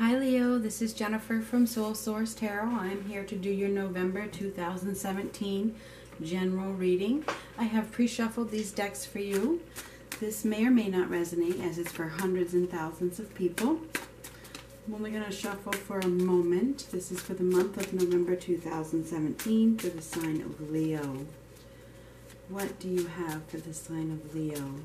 Hi Leo, this is Jennifer from Soul Source Tarot. I'm here to do your November 2017 general reading. I have pre-shuffled these decks for you. This may or may not resonate as it's for hundreds and thousands of people. I'm only going to shuffle for a moment. This is for the month of November 2017 for the sign of Leo. What do you have for the sign of Leo?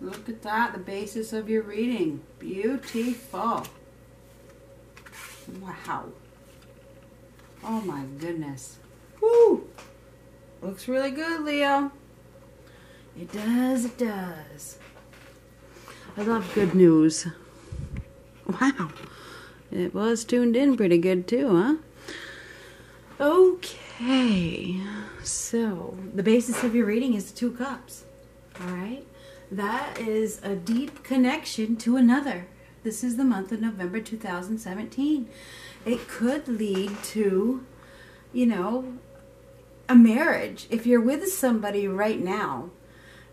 Look at that, the basis of your reading. Beautiful. Wow. Oh my goodness. Woo! Looks really good, Leo. It does, it does. I love good news. Wow. It was tuned in pretty good too, huh? Okay. So, the basis of your reading is the Two of Cups. All right, that is a deep connection to another. This is the month of November 2017. It could lead to, you know, a marriage. If you're with somebody right now,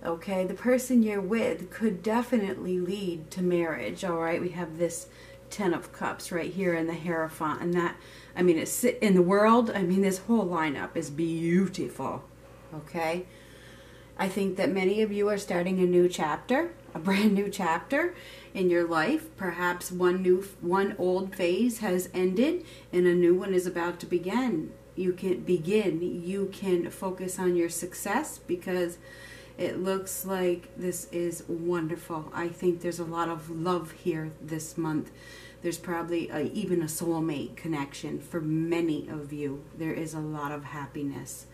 okay, the person you're with could definitely lead to marriage. All right, we have this Ten of Cups right here in the Hierophant, and that, I mean, it's in the world. I mean, this whole lineup is beautiful, okay? I think that many of you are starting a new chapter, a brand new chapter in your life. Perhaps one old phase has ended and a new one is about to begin. You can focus on your success because it looks like this is wonderful. I think there's a lot of love here this month. There's probably even a soulmate connection for many of you. There is a lot of happiness.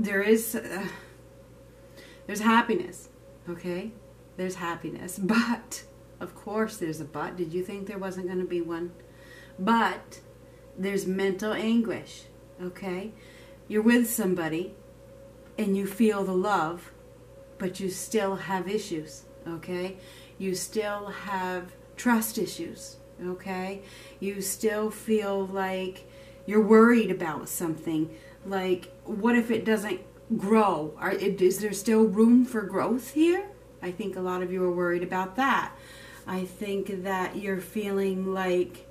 There's happiness, okay? There's happiness, but, of course there's a but. Did you think there wasn't going to be one? But there's mental anguish, okay? You're with somebody and you feel the love, but you still have issues, okay? You still have trust issues, okay? You still feel like you're worried about something. Like, what if it doesn't grow? Is there still room for growth here? I think a lot of you are worried about that. I think that you're feeling like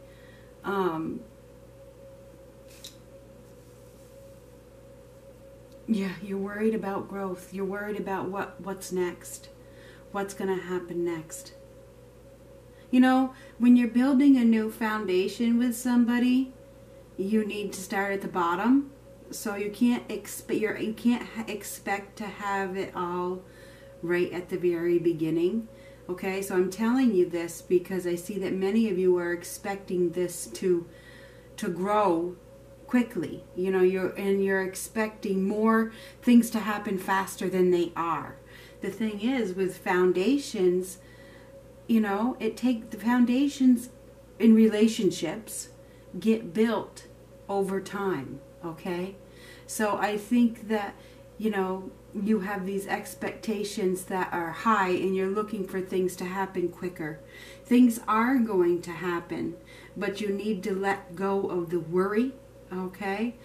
yeah, you're worried about growth. You're worried about what's next. What's going to happen next? You know, when you're building a new foundation with somebody, you need to start at the bottom. So you can't expect to have it all right at the very beginning. Okay, so I'm telling you this because I see that many of you are expecting this to grow quickly. You know, you're expecting more things to happen faster than they are. The thing is with foundations, you know, the foundations in relationships get built over time. Okay, so I think that, you know, you have these expectations that are high and you're looking for things to happen quicker. Things are going to happen, but you need to let go of the worry, okay?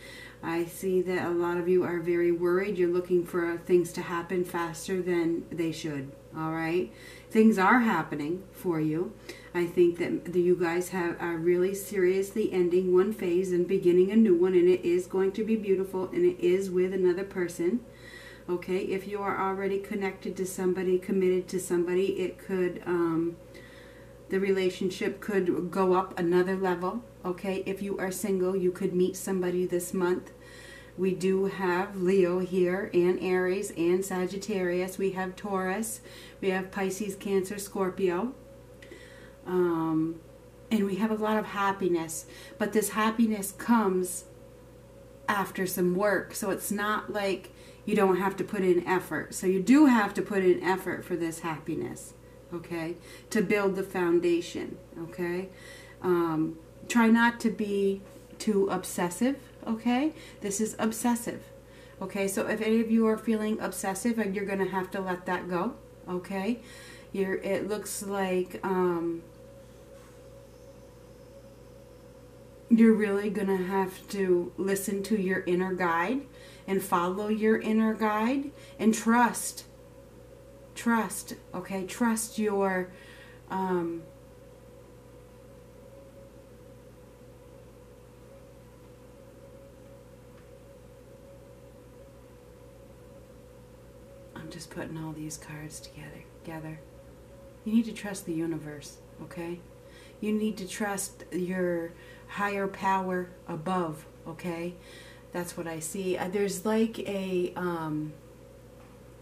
I see that a lot of you are very worried. You're looking for things to happen faster than they should, all right? Things are happening for you. I think that you guys are really seriously ending one phase and beginning a new one, and it is going to be beautiful, and it is with another person. Okay, if you are already connected to somebody, committed to somebody, it could, the relationship could go up another level. Okay, if you are single, you could meet somebody this month. We do have Leo here, and Aries, and Sagittarius. We have Taurus. We have Pisces, Cancer, Scorpio. And we have a lot of happiness. But this happiness comes after some work. So it's not like you don't have to put in effort. So you do have to put in effort for this happiness, okay? To build the foundation, okay? Try not to be too obsessive, okay? This is obsessive, okay? So if any of you are feeling obsessive, and you're going to have to let that go, okay? It looks like you're really going to have to listen to your inner guide and follow your inner guide and trust. Trust, okay? Trust your... I'm just putting all these cards together. You need to trust the universe, okay? You need to trust your higher power above, okay? That's what I see. There's like a,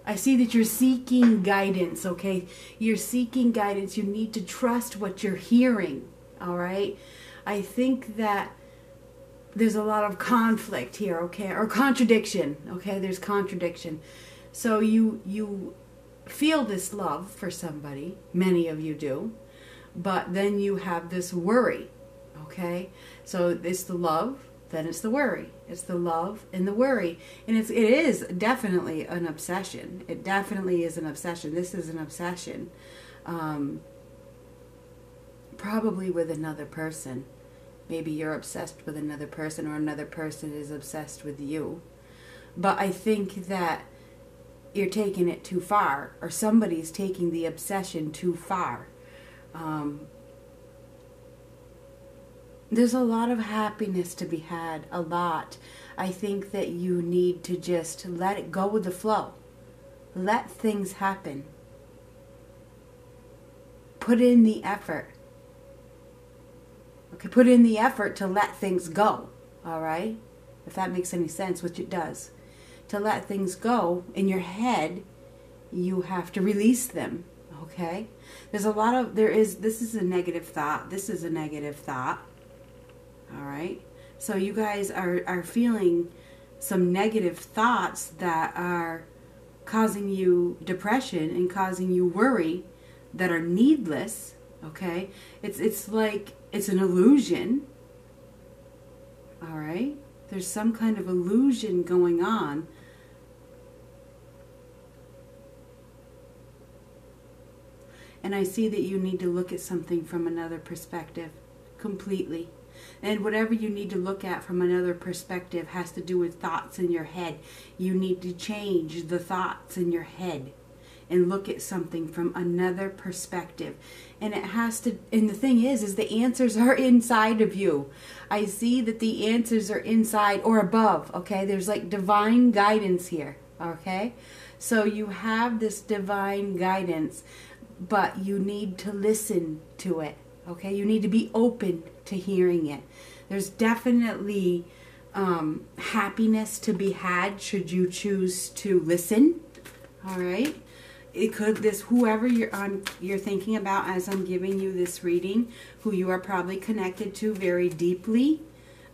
I see that you're seeking guidance, okay? You're seeking guidance. You need to trust what you're hearing, all right? I think that there's a lot of conflict here, okay? Or contradiction, okay? There's contradiction. So you feel this love for somebody, many of you do, but then you have this worry, okay? So it's the love, then it's the worry. It's the love and the worry. And it is definitely an obsession. It definitely is an obsession. This is an obsession. Probably with another person. Maybe you're obsessed with another person, or another person is obsessed with you. But I think that you're taking it too far, or somebody's taking the obsession too far. There's a lot of happiness to be had, a lot. I think that you need to just let it go with the flow. Let things happen. Put in the effort. Okay, put in the effort to let things go, all right? If that makes any sense, which it does. To let things go, in your head, you have to release them, okay? This is a negative thought. This is a negative thought. All right, so you guys are feeling some negative thoughts that are causing you depression and causing you worry that are needless, okay? It's like it's an illusion, all right? There's some kind of illusion going on. And I see that you need to look at something from another perspective completely. And whatever you need to look at from another perspective has to do with thoughts in your head. You need to change the thoughts in your head and look at something from another perspective. And it has to, and the thing is the answers are inside of you. I see that the answers are inside or above, okay? There's like divine guidance here, okay? So you have this divine guidance, but you need to listen to it, okay? You need to be open to hearing it. There's definitely happiness to be had should you choose to listen. All right, whoever you're thinking about as I'm giving you this reading, who you are probably connected to very deeply.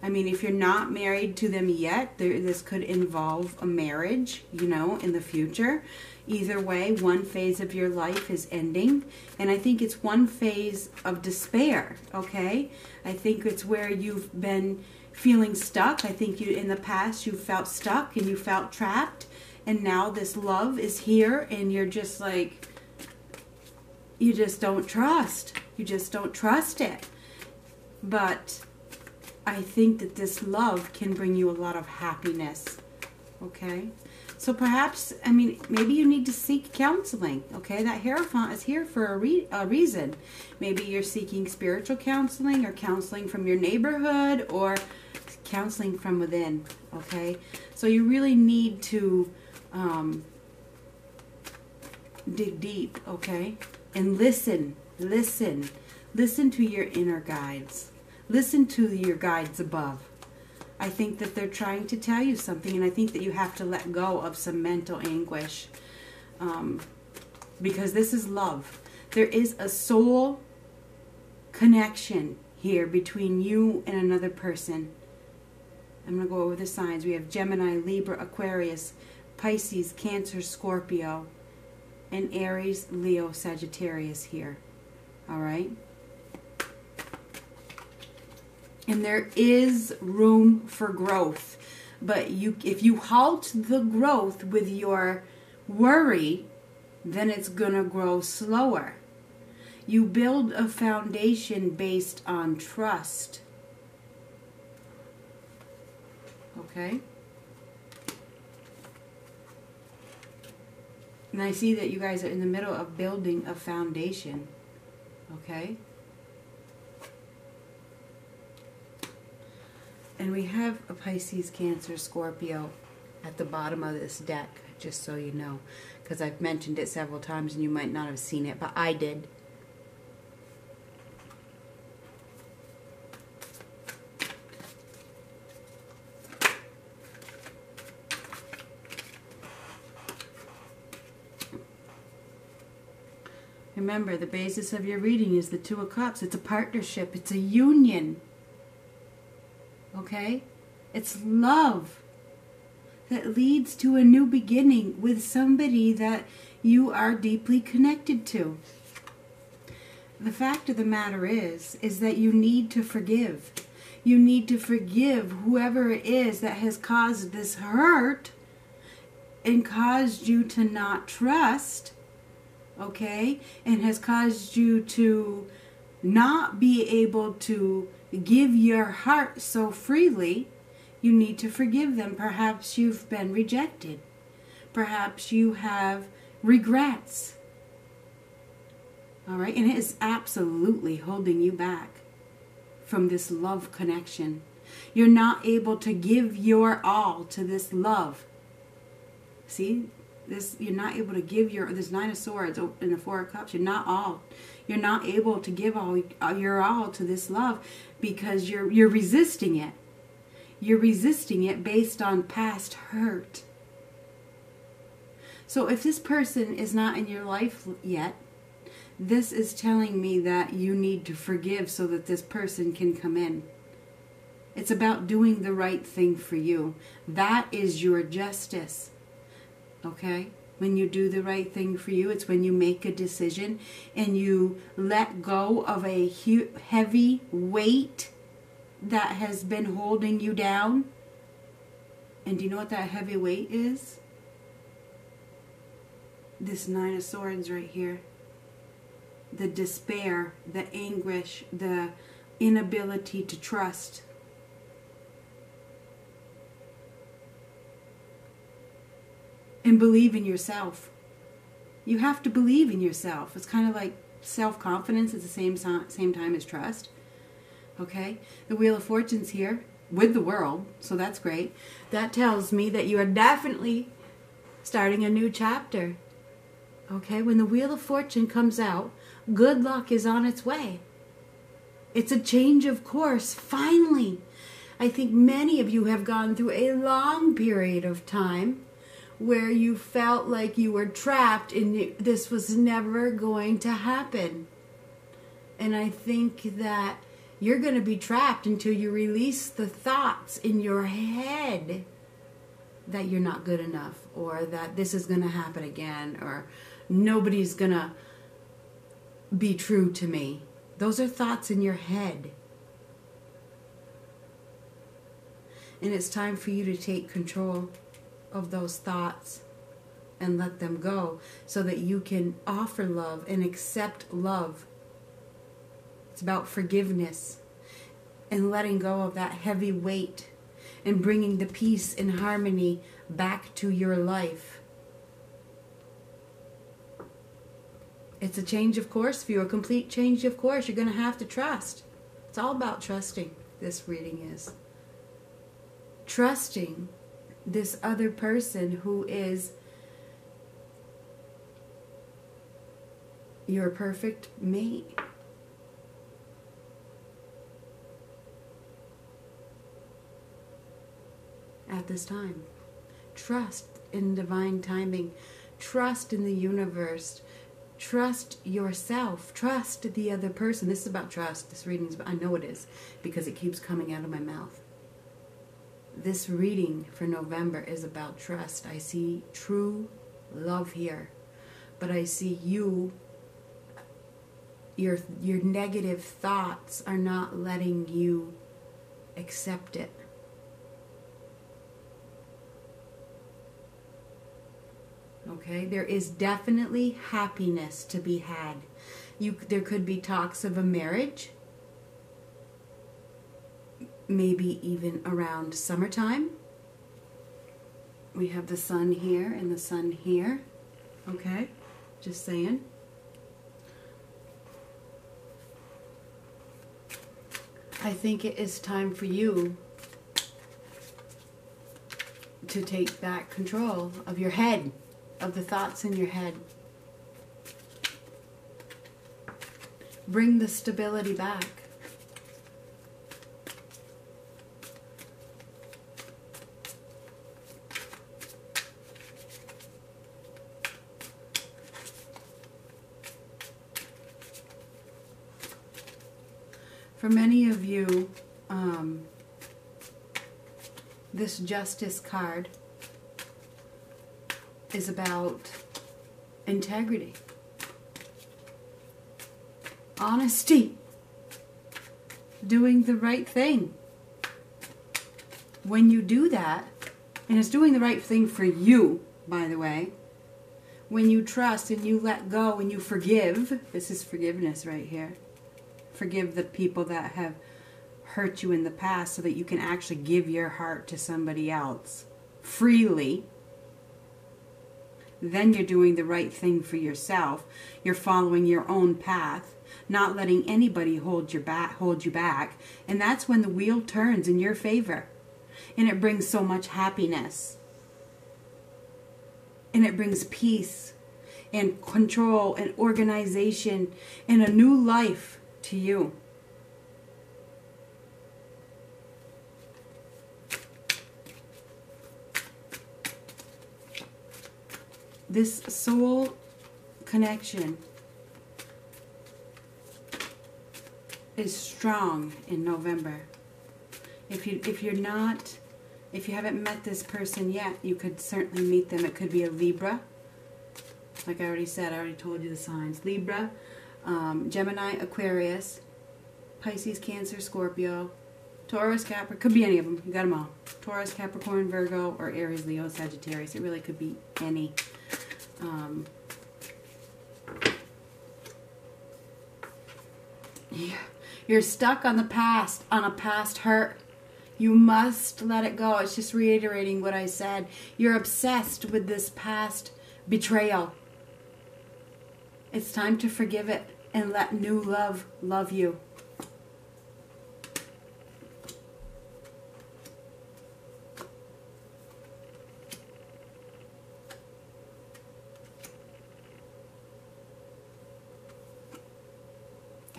I mean, if you're not married to them yet, this could involve a marriage, you know, in the future. Either way, one phase of your life is ending, and I think it's one phase of despair, okay? I think it's where you've been feeling stuck. I think in the past, you felt stuck and you felt trapped, and now this love is here, and you're just like, you just don't trust. You just don't trust it. But I think that this love can bring you a lot of happiness, okay? So perhaps, I mean, maybe you need to seek counseling, okay? That Hierophant is here for a reason. Maybe you're seeking spiritual counseling, or counseling from your neighborhood, or counseling from within, okay? So you really need to dig deep, okay? And listen to your inner guides. Listen to your guides above, I think that they're trying to tell you something, and I think that you have to let go of some mental anguish, because this is love. There is a soul connection here between you and another person. I'm going to go over the signs. We have Gemini, Libra, Aquarius, Pisces, Cancer, Scorpio, and Aries, Leo, Sagittarius here. All right? And there is room for growth. But if you halt the growth with your worry, then it's going to grow slower. You build a foundation based on trust. Okay? And I see that you guys are in the middle of building a foundation. Okay? And we have a Pisces, Cancer, Scorpio at the bottom of this deck, just so you know, because I've mentioned it several times and you might not have seen it, but I did. Remember, the basis of your reading is the Two of Cups. It's a partnership. It's a union. Okay? It's love that leads to a new beginning with somebody that you are deeply connected to. The fact of the matter is that you need to forgive. You need to forgive whoever it is that has caused this hurt and caused you to not trust. Okay, and has caused you to not be able to give your heart so freely. You need to forgive them. Perhaps you've been rejected. Perhaps you have regrets. All right, and it is absolutely holding you back from this love connection. You're not able to give your all to this love. See? This, you're not able to give your, this Nine of Swords and the Four of Cups, you're not able to give all your all to this love because you're resisting it. You're resisting it based on past hurt. So if this person is not in your life yet, this is telling me that you need to forgive so that this person can come in. It's about doing the right thing for you. That is your justice. Okay? When you do the right thing for you, it's when you make a decision and you let go of a heavy weight that has been holding you down. And do you know what that heavy weight is? This Nine of Swords right here. The despair, the anguish, the inability to trust. And believe in yourself. You have to believe in yourself. It's kind of like self-confidence at the same time as trust. Okay? The Wheel of Fortune's here with the World, so that's great. That tells me that you are definitely starting a new chapter. Okay? When the Wheel of Fortune comes out, good luck is on its way. It's a change of course, finally. I think many of you have gone through a long period of time where you felt like you were trapped and this was never going to happen. And I think that you're going to be trapped until you release the thoughts in your head that you're not good enough, or that this is going to happen again, or nobody's going to be true to me. Those are thoughts in your head. And it's time for you to take control of those thoughts and let them go so that you can offer love and accept love. It's about forgiveness and letting go of that heavy weight and bringing the peace and harmony back to your life. It's a change of course for you, a complete change of course. You're going to have to trust. It's all about trusting. This reading is trusting this other person who is your perfect mate. at this time. Trust in divine timing. Trust in the universe. Trust yourself. Trust the other person. This is about trust. This reading is, I know it is, because it keeps coming out of my mouth. This reading for November is about trust. I see true love here, but I see you, your negative thoughts are not letting you accept it. Okay, there is definitely happiness to be had. There could be talks of a marriage, maybe even around summertime. We have the sun here and the sun here. Okay, just saying. I think it is time for you to take back control of your head, of the thoughts in your head. Bring the stability back. For many of you, this Justice card is about integrity, honesty, doing the right thing. When you do that, and it's doing the right thing for you, by the way, when you trust and you let go and you forgive, this is forgiveness right here. Forgive the people that have hurt you in the past so that you can actually give your heart to somebody else freely. Then you're doing the right thing for yourself. You're following your own path, not letting anybody hold you back. And that's when the wheel turns in your favor. And it brings so much happiness. And it brings peace and control and organization and a new life to you. This soul connection is strong in November. If you haven't met this person yet, you could certainly meet them. It could be a Libra. Like I already said, I already told you the signs. Libra, Gemini, Aquarius, Pisces, Cancer, Scorpio, Taurus, Capricorn, could be any of them. You got them all. Taurus, Capricorn, Virgo, or Aries, Leo, Sagittarius. It really could be any. You're stuck on the past, on a past hurt. You must let it go. It's just reiterating what I said. You're obsessed with this past betrayal. It's time to forgive it and let new love love you.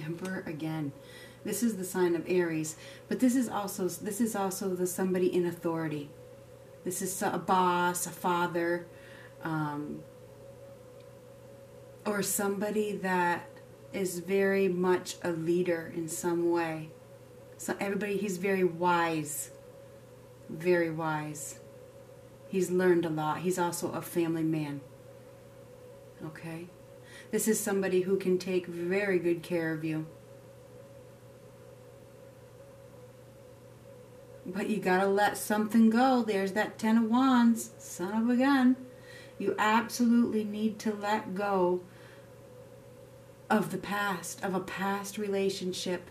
Emperor again. This is the sign of Aries, but this is also the somebody in authority. This is a boss, a father, or somebody that is very much a leader in some way. So everybody, he's very wise, very wise. He's learned a lot. He's also a family man. Okay. This is somebody who can take very good care of you. But you gotta let something go. There's that Ten of Wands, son of a gun. You absolutely need to let go of the past, of a past relationship,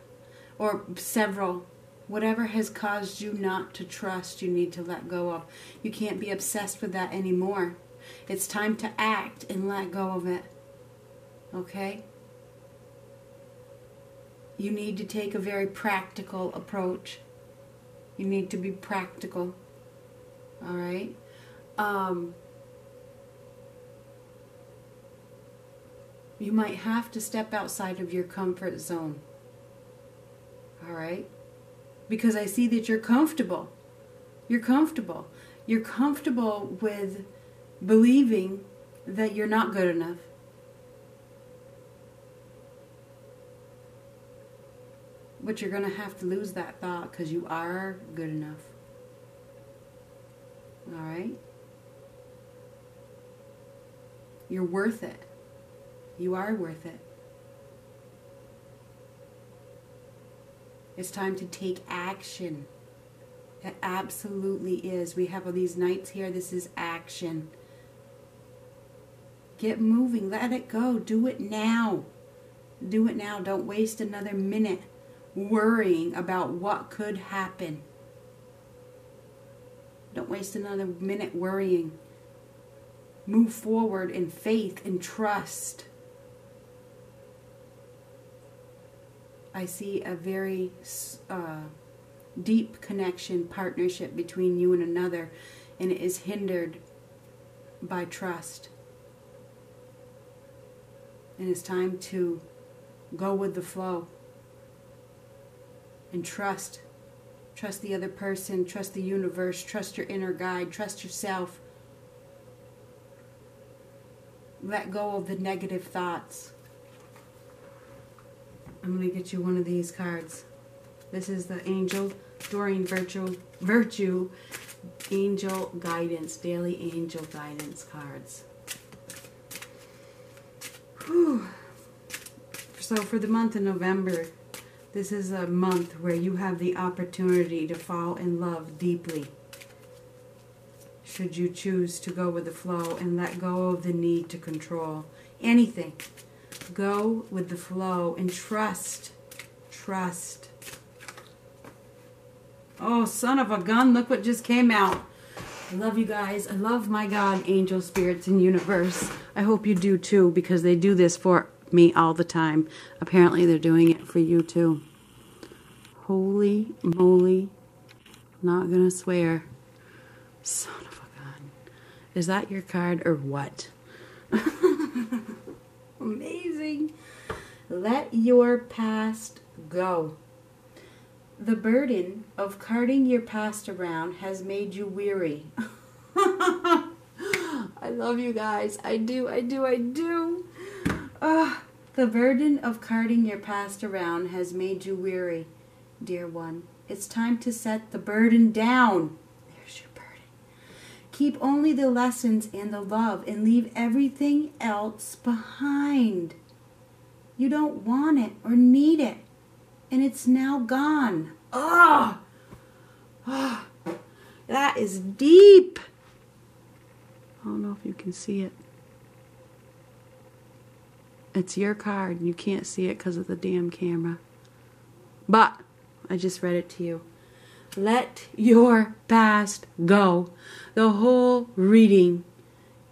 or several. Whatever has caused you not to trust, you need to let go of. You can't be obsessed with that anymore. It's time to act and let go of it. Okay? You need to take a very practical approach. You need to be practical. All right? You might have to step outside of your comfort zone. All right? Because I see that you're comfortable. You're comfortable. You're comfortable with believing that you're not good enough. But you're going to have to lose that thought because you are good enough. All right? You're worth it. You are worth it. It's time to take action. It absolutely is. We have all these knights here. This is action. Get moving. Let it go. Do it now. Do it now. Don't waste another minute worrying about what could happen. Don't waste another minute worrying. Move forward in faith and trust. I see a very deep connection, partnership between you and another, and it is hindered by trust. And it's time to go with the flow and trust. Trust the other person, trust the universe, trust your inner guide, trust yourself. Let go of the negative thoughts. I'm going to get you one of these cards. This is the Angel, Doreen Virtue, Angel Guidance, Daily Angel Guidance cards. Whew. So for the month of November, this is a month where you have the opportunity to fall in love deeply. Should you choose to go with the flow and let go of the need to control anything. Go with the flow and trust. Trust. Oh, son of a gun, look what just came out. I love you guys. I love my God, angel, spirits, and universe. I hope you do too, because they do this for me all the time. Apparently they're doing it for you too. Holy moly. Not gonna swear. Son of a gun. Is that your card or what? Amazing. Let your past go. The burden of carting your past around has made you weary. I love you guys. I do, I do, I do. The burden of carting your past around has made you weary, dear one. It's time to set the burden down. There's your burden. Keep only the lessons and the love and leave everything else behind. You don't want it or need it. And it's now gone. Oh, oh, that is deep. I don't know if you can see it. It's your card and you can't see it because of the damn camera. But I just read it to you. Let your past go. The whole reading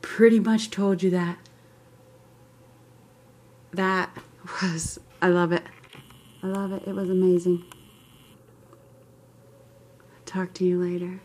pretty much told you that. That was, I love it. I love it. It was amazing. Talk to you later.